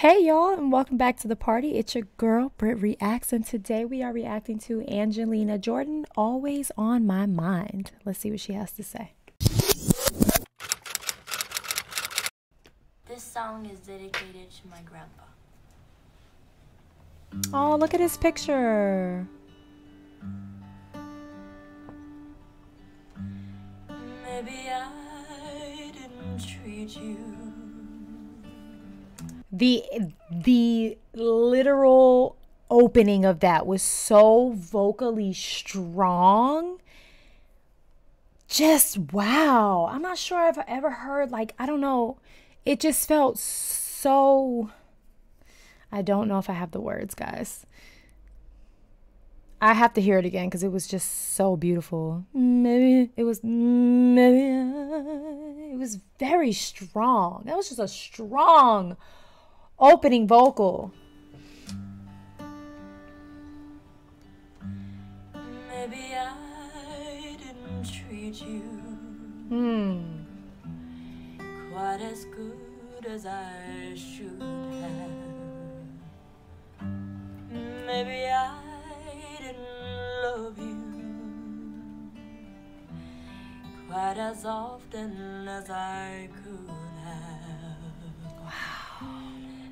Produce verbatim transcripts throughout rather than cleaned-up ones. Hey y'all, and welcome back to the party. It's your girl Brit Reacts, and today we are reacting to Angelina Jordan, Always On My Mind. Let's see what she has to say. This song is dedicated to my grandpa. Oh, look at his picture. Maybe I didn't treat you. The the literal opening of that was so vocally strong. Just wow. I'm not sure I've ever heard, like, I don't know. It just felt so, I don't know if I have the words, guys. I have to hear it again because it was just so beautiful. Maybe it was, maybe I, it was very strong. That was just a strong opening vocal. Maybe I didn't treat you hmm. quite as good as I should have. Maybe I didn't love you quite as often as I could have. Wow.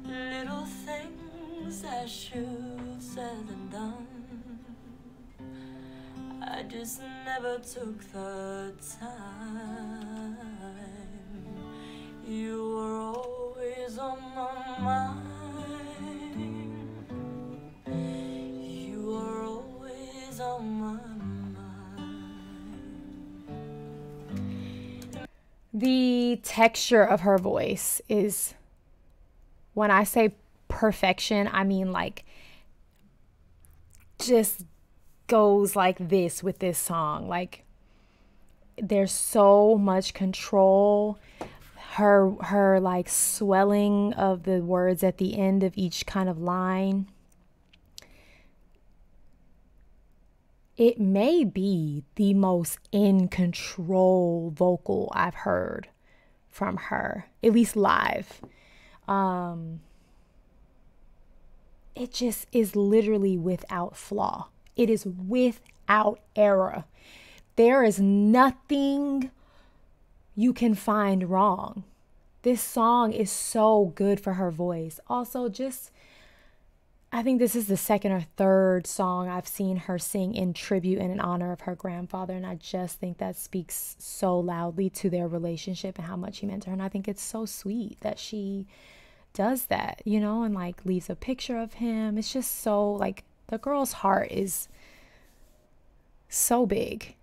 Little things I should said and done, I just never took the time. You were always on my mind. You were always on my mind. The texture of her voice is, when I say perfection, I mean like just goes like this with this song. Like there's so much control. Her her like swelling of the words at the end of each kind of line. It may be the most in control vocal I've heard from her, at least live. Um, it just is literally without flaw. It is without error. There is nothing you can find wrong. This song is so good for her voice. Also, just, I think this is the second or third song I've seen her sing in tribute and in honor of her grandfather. And I just think that speaks so loudly to their relationship and how much he meant to her. And I think it's so sweet that she does that, you know, and like leaves a picture of him. It's just so, like, the girl's heart is so big.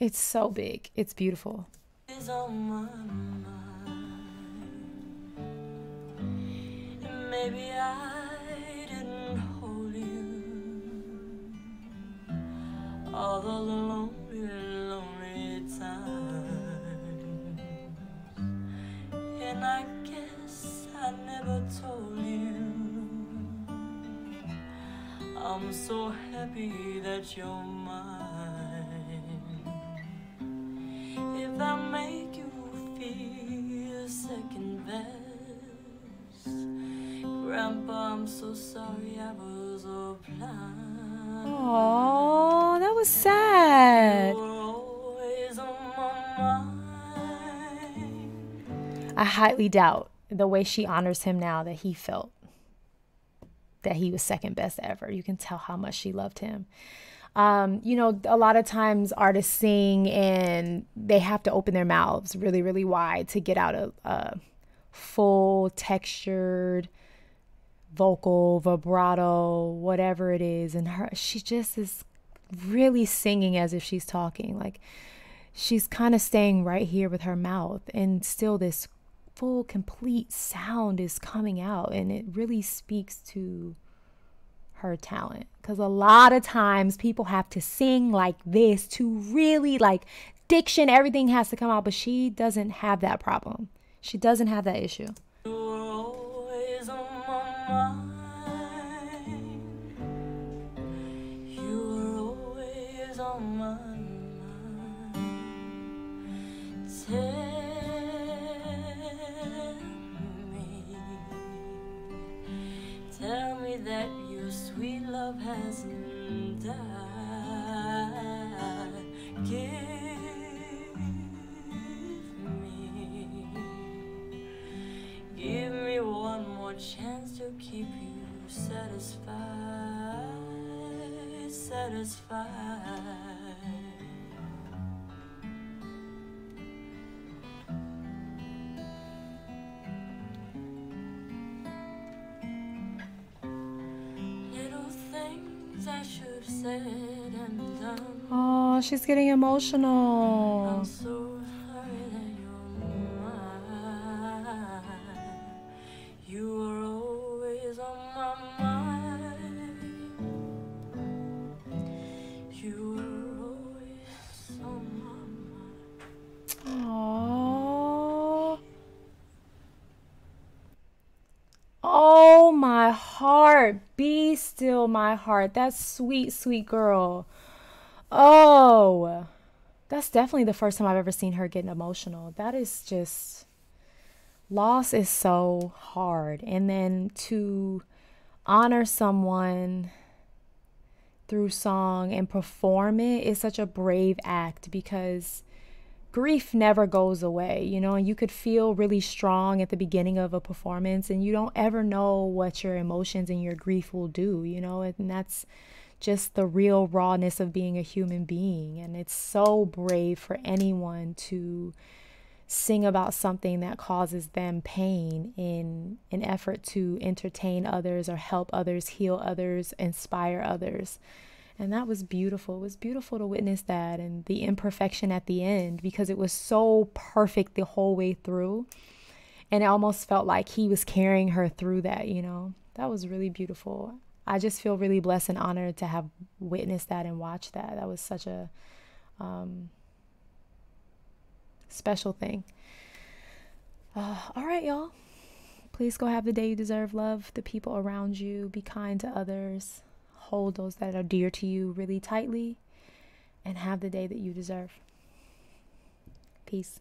It's so big. It's beautiful. It's on my mind. Maybe I all the lonely, lonely time, and I guess I never told you I'm so happy that you're mine. If I make you feel second best, Grandpa, I'm so sorry I was all blind. Oh, that was sad. I highly doubt the way she honors him now that he felt that he was second best ever. You can tell how much she loved him. Um, you know, a lot of times artists sing and they have to open their mouths really, really wide to get out a, a full textured vocal, vibrato, whatever it is. And her, she just is really singing as if she's talking. Like she's kind of staying right here with her mouth, and still this full, complete sound is coming out. And it really speaks to her talent, because a lot of times people have to sing like this to really, like, diction, everything has to come out, but she doesn't have that problem. She doesn't have that issue. Tell me, me that your sweet love hasn't died. Give me, give me one more chance to keep you satisfied, satisfied. I should have said and done. Oh, she's getting emotional. I'm so sorry that you're mine. You were always on my mind. You were always on my mind. Oh. Oh, my heart. Be still, my heart. That's sweet, sweet girl. Oh, that's definitely the first time I've ever seen her getting emotional. That is just, loss is so hard. And then to honor someone through song and perform it is such a brave act, because grief never goes away, you know, and you could feel really strong at the beginning of a performance, and you don't ever know what your emotions and your grief will do, you know, and that's just the real rawness of being a human being. And it's so brave for anyone to sing about something that causes them pain in an effort to entertain others or help others, heal others, inspire others. And that was beautiful. It was beautiful to witness that, and the imperfection at the end, because it was so perfect the whole way through. And it almost felt like he was carrying her through that, you know. That was really beautiful. I just feel really blessed and honored to have witnessed that and watched that. That was such a um, special thing. Uh, all right, y'all. Please go have the day you deserve. Love the people around you. Be kind to others. Hold those that are dear to you really tightly, and have the day that you deserve. Peace.